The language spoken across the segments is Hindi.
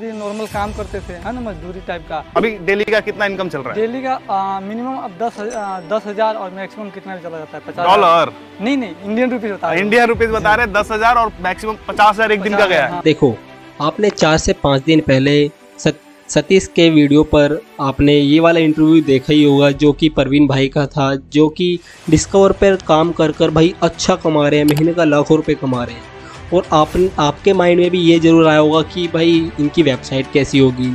जी नॉर्मल काम करते थे, है ना, मजदूरी टाइप का। अभी डेली का कितना इनकम चल रहा है? डेली का मिनिमम अब 10,000 और मैक्सिमम कितना चला जाता है? 50 डॉलर? नहीं, इंडियन रुपीज बता रहे हैं। इंडियन रुपीज बता रहे हैं 10,000 और मैक्सिमम 50,000 एक दिन का गया। हाँ। देखो, आपने 4 से 5 दिन पहले सतीश के वीडियो पर आपने ये वाला इंटरव्यू देखा ही होगा जो कि प्रवीण भाई का था, जो कि डिस्कवर पर काम कर कर भाई अच्छा कमा रहे हैं, महीने का लाखों रुपये कमा रहे हैं। और आपके माइंड में भी ये ज़रूर आया होगा कि भाई इनकी वेबसाइट कैसी होगी,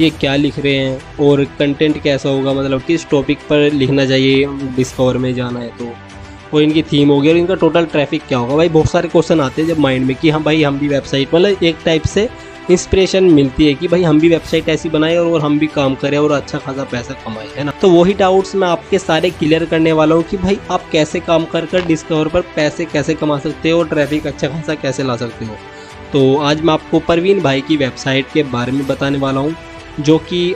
ये क्या लिख रहे हैं और कंटेंट कैसा होगा, मतलब किस टॉपिक पर लिखना चाहिए डिस्कवर में जाना है तो, और इनकी थीम होगी और इनका टोटल ट्रैफिक क्या होगा। भाई बहुत सारे क्वेश्चन आते हैं जब माइंड में कि हाँ भाई हम भी वेबसाइट, मतलब एक टाइप से इंस्पिरेशन मिलती है कि भाई हम भी वेबसाइट ऐसी बनाए और हम भी काम करें और अच्छा खासा पैसा कमाएं, है ना। तो वही डाउट्स मैं आपके सारे क्लियर करने वाला हूँ कि भाई आप कैसे काम कर कर डिस्कवर पर पैसे कैसे कमा सकते हो और ट्रैफिक अच्छा खासा कैसे ला सकते हो। तो आज मैं आपको प्रवीण भाई की वेबसाइट के बारे में बताने वाला हूँ जो कि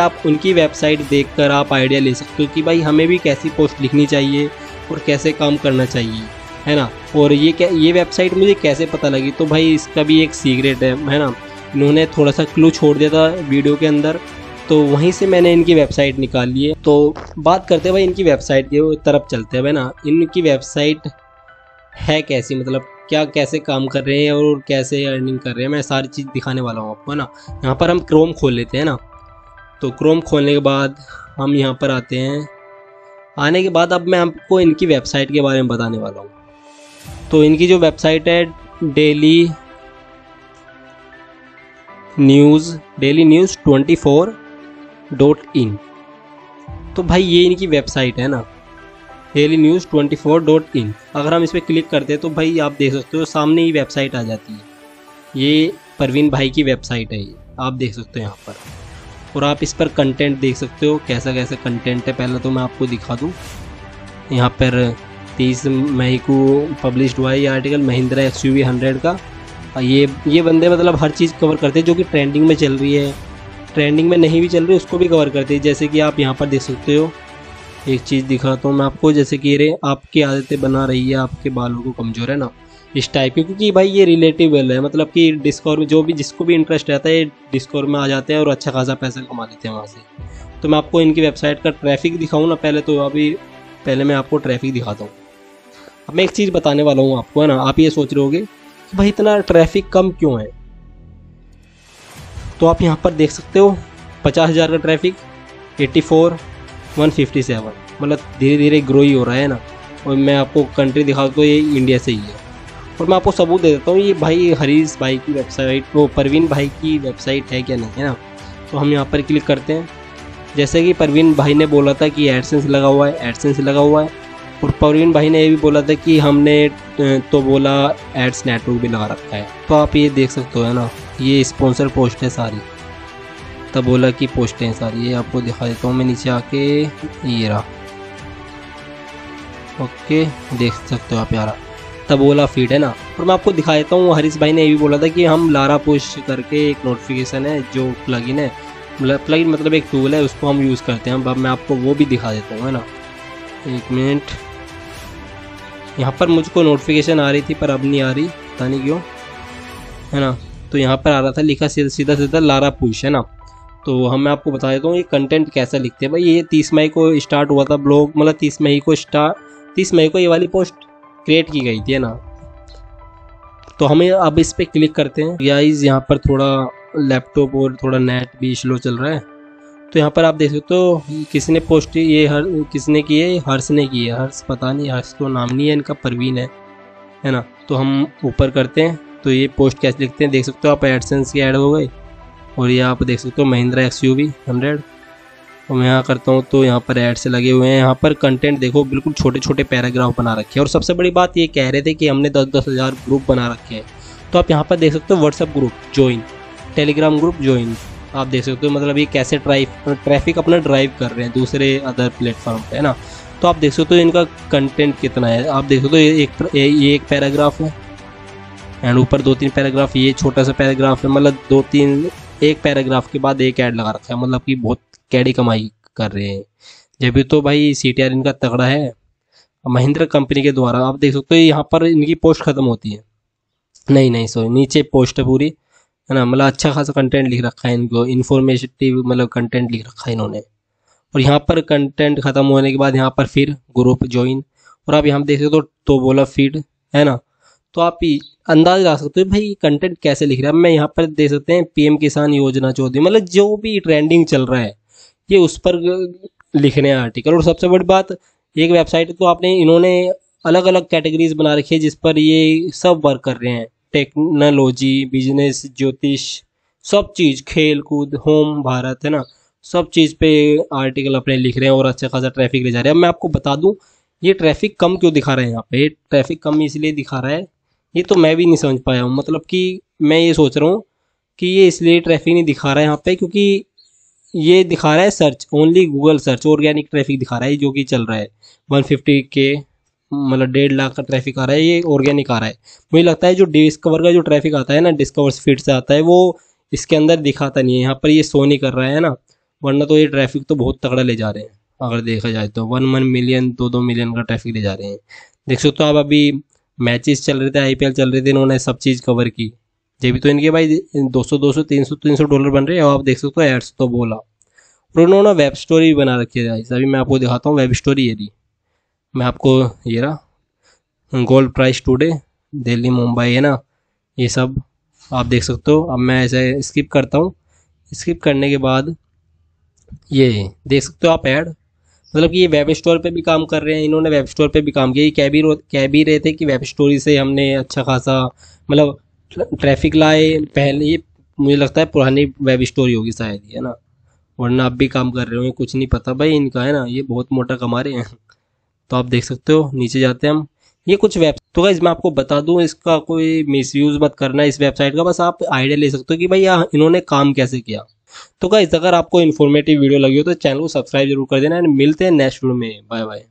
आप उनकी वेबसाइट देख कर आप आइडिया ले सकते हो कि भाई हमें भी कैसी पोस्ट लिखनी चाहिए और कैसे काम करना चाहिए, है ना। और ये वेबसाइट मुझे कैसे पता लगी, तो भाई इसका भी एक सीक्रेट है ना। इन्होंने थोड़ा सा क्लू छोड़ दिया था वीडियो के अंदर, तो वहीं से मैंने इनकी वेबसाइट निकाल ली है। तो बात करते हैं भाई इनकी वेबसाइट की तरफ चलते हैं, है ना। इनकी वेबसाइट है कैसी, मतलब क्या कैसे काम कर रहे हैं और कैसे अर्निंग कर रहे हैं, मैं सारी चीज़ दिखाने वाला हूँ आपको, है ना। यहाँ पर हम क्रोम खोल लेते हैं ना, तो क्रोम खोलने के बाद हम यहाँ पर आते हैं। आने के बाद अब मैं आपको इनकी वेबसाइट के बारे में बताने वाला हूँ। तो इनकी जो वेबसाइट है dailynews24.in, तो भाई ये इनकी वेबसाइट है ना, dailynews24.in। अगर हम इस पर क्लिक करते हैं तो भाई आप देख सकते हो सामने ही वेबसाइट आ जाती है। ये प्रवीण भाई की वेबसाइट है, ये आप देख सकते हो यहाँ पर। और आप इस पर कंटेंट देख सकते हो कैसा कैसा कंटेंट है। पहले तो मैं आपको दिखा दूँ, यहाँ पर 30 मई को पब्लिश्ड हुआ है ये आर्टिकल महिंद्रा XUV 100 का। और ये बंदे मतलब हर चीज़ कवर करते हैं जो कि ट्रेंडिंग में चल रही है, ट्रेंडिंग में नहीं भी चल रही उसको भी कवर करते हैं। जैसे कि आप यहाँ पर देख सकते हो, एक चीज़ दिखाता हूँ मैं आपको, जैसे कि ये आपकी आदतें बना रही है, आपके बालों को कमज़ोर, है ना, इस टाइप की। क्योंकि भाई ये रिलेटेबल है, मतलब कि डिस्कवर में जो भी जिसको भी इंटरेस्ट रहता है डिस्कवर में आ जाते हैं और अच्छा खासा पैसा कमा लेते हैं वहाँ से। तो मैं आपको इनकी वेबसाइट का ट्रैफिक दिखाऊँ ना पहले, तो अभी पहले मैं आपको ट्रैफिक दिखाता हूँ। अब मैं एक चीज़ बताने वाला हूँ आपको, है ना। आप ये सोच रहे होगे कि भाई इतना ट्रैफिक कम क्यों है, तो आप यहाँ पर देख सकते हो 50,000 का ट्रैफिक, 84, 157, मतलब धीरे धीरे ग्रो ही हो रहा है ना। और मैं आपको कंट्री दिखाता हूँ, ये इंडिया से ही है। और मैं आपको सबूत दे देता हूँ ये भाई हरीश भाई की वेबसाइट, वो प्रवीण भाई की वेबसाइट है क्या नहीं, है ना। तो हम यहाँ पर क्लिक करते हैं। जैसे कि प्रवीण भाई ने बोला था कि एडसेंस लगा हुआ है, एडसेंस लगा हुआ है। और प्रवीण भाई ने ये भी बोला था कि हमने तो बोला एड्स नेटवर्क भी लगा रखा है। तो आप ये देख सकते हो, है ना, ये स्पॉन्सर पोस्ट है सारी, तब बोला कि पोस्टें हैं सारी। ये आपको दिखा देता हूँ मैं नीचे आके, ये रहा, ओके, देख सकते हो आप यार, तब बोला फीड, है ना। और मैं आपको दिखा देता हूँ, हरीश भाई ने ये भी बोला था कि हम लारा पुश करके एक नोटिफिकेशन है जो प्लगइन है, प्लगइन मतलब एक टूल है, उसको हम यूज़ करते हैं। अब मैं आपको वो भी दिखा देता हूँ, है ना, एक मिनट। यहाँ पर मुझको नोटिफिकेशन आ रही थी पर अब नहीं आ रही, पता नहीं क्यों, है ना। तो यहाँ पर आ रहा था लिखा सीधा लारा पुश, है ना। तो हम आपको बता देता हूँ ये कंटेंट कैसा लिखते हैं। भाई ये 30 मई को स्टार्ट हुआ था ब्लॉग, मतलब 30 मई को 30 मई को ये वाली पोस्ट क्रिएट की गई थी, है ना। तो हमें अब इस पर क्लिक करते हैं। गाइस यहाँ पर थोड़ा लैपटॉप और थोड़ा नेट भी स्लो चल रहा है। तो यहाँ पर आप देख सकते हो किसने पोस्ट, ये किसने की है, हर्ष ने की है, हर्ष, पता नहीं, हर्ष तो नाम नहीं है इनका, प्रवीण है ना। तो हम ऊपर करते हैं, तो ये पोस्ट कैसे लिखते हैं देख सकते हो आप। एडसेंस की ऐड हो गई और ये आप देख सकते हो महिंद्रा XUV 100। और मैं यहाँ करता हूँ तो यहाँ पर एड्स लगे हुए हैं। यहाँ पर कंटेंट देखो, बिल्कुल छोटे छोटे पैराग्राफ बना रखे हैं। और सबसे बड़ी बात ये कह रहे थे कि हमने 10,000 ग्रुप बना रखे हैं। तो आप यहाँ पर देख सकते हो WhatsApp group join, Telegram group join, आप देख सकते हो। मतलब ये कैसे ट्रैफिक अपना ड्राइव कर रहे हैं दूसरे अदर प्लेटफॉर्म पे, है ना। तो आप देख सकते हो इनका कंटेंट कितना है। आप देख सकते हो ये एक पैराग्राफ है एंड ऊपर 2-3 पैराग्राफ, ये छोटा सा पैराग्राफ है, मतलब 1 पैराग्राफ के बाद एक ऐड लगा रखा है, मतलब कि बहुत कैडी कमाई कर रहे हैं जब। तो भाई CTR इनका तगड़ा है महिंद्रा कंपनी के द्वारा। आप देख सकते हो यहाँ पर इनकी पोस्ट ख़त्म होती है नहीं नहीं सॉरी, नीचे पोस्ट है पूरी, है ना। मतलब अच्छा खासा कंटेंट लिख रखा है इनको, इन्फॉर्मेटिव मतलब कंटेंट लिख रखा है इन्होंने। और यहाँ पर कंटेंट खत्म होने के बाद यहाँ पर फिर ग्रुप ज्वाइन, और आप यहाँ देख सकते हो तो बोला फीड, है ना। तो आप अंदाज लगा सकते हो भाई कंटेंट कैसे लिख रहा है। मैं यहाँ पर देख सकते हैं पीएम किसान योजना चौधरी, मतलब जो भी ट्रेंडिंग चल रहा है ये उस पर लिख रहे हैं आर्टिकल। और सबसे बड़ी बात एक वेबसाइट तो आपने इन्होंने अलग अलग कैटेगरीज बना रखी है जिस पर ये सब वर्क कर रहे हैं, टेक्नोलॉजी, बिजनेस, ज्योतिष, सब चीज़, खेल कूद, होम, भारत, है ना, सब चीज़ पे आर्टिकल अपने लिख रहे हैं और अच्छा खासा ट्रैफिक ले जा रहे हैं। अब मैं आपको बता दूं ये ट्रैफिक कम क्यों दिखा रहा है यहाँ पे। ट्रैफिक कम इसलिए दिखा रहा है, ये तो मैं भी नहीं समझ पाया हूँ, मतलब कि मैं ये सोच रहा हूँ कि ये इसलिए ट्रैफिक नहीं दिखा रहा है यहाँ पे क्योंकि ये दिखा रहा है search only, Google search organic traffic दिखा रहा है जो कि चल रहा है 150K, मतलब 1.5 लाख का ट्रैफिक आ रहा है, ये ऑर्गेनिक आ रहा है। मुझे लगता है जो डिस्कवर का जो ट्रैफिक आता है ना, डिस्कवर फीड से आता है, वो इसके अंदर दिखाता नहीं है, यहाँ पर ये शो नहीं कर रहा है ना, वरना तो ये ट्रैफिक तो बहुत तगड़ा ले जा रहे हैं। अगर देखा जाए तो 1 मिलियन 2 मिलियन का ट्रैफिक ले जा रहे हैं। देख सकते हो आप अभी मैचेस चल रहे थे, IPL चल रहे थे, इन्होंने सब चीज़ कवर की, जब भी तो इनके भाई $200, $200, $300 डॉलर बन रहे हैं। और आप देख सकते हो एड्स तो बोला, और उन्होंने वेब स्टोरी बना रखी है। अभी मैं आपको दिखाता हूँ वेब स्टोरी, यदि मैं आपको ये रहा gold price today Delhi Mumbai, है ना, ये सब आप देख सकते हो। अब मैं ऐसे स्किप करता हूँ, स्किप करने के बाद ये देख सकते हो आप ऐड, मतलब कि ये वेब स्टोर पे भी काम कर रहे हैं, इन्होंने वेब स्टोर पे भी काम किया। ये कह भी रहे थे कि वेब स्टोरी से हमने अच्छा खासा मतलब ट्रैफिक लाए पहले, ये मुझे लगता है पुरानी वेब स्टोरी होगी शायद, है ना, वरना आप भी काम कर रहे होंगे, कुछ नहीं पता भाई इनका, है ना, ये बहुत मोटा कमा रहे हैं। तो आप देख सकते हो नीचे जाते हैं हम, ये कुछ वेब। तो गाइस मैं आपको बता दूं इसका कोई मिसयूज़ मत करना इस वेबसाइट का, बस आप आइडिया ले सकते हो कि भाई यहाँ इन्होंने काम कैसे किया। तो गाइस अगर आपको इन्फॉर्मेटिव वीडियो लगी हो तो चैनल को सब्सक्राइब जरूर कर देना। एंड मिलते हैं नेक्स्ट वीडियो में, बाय बाय।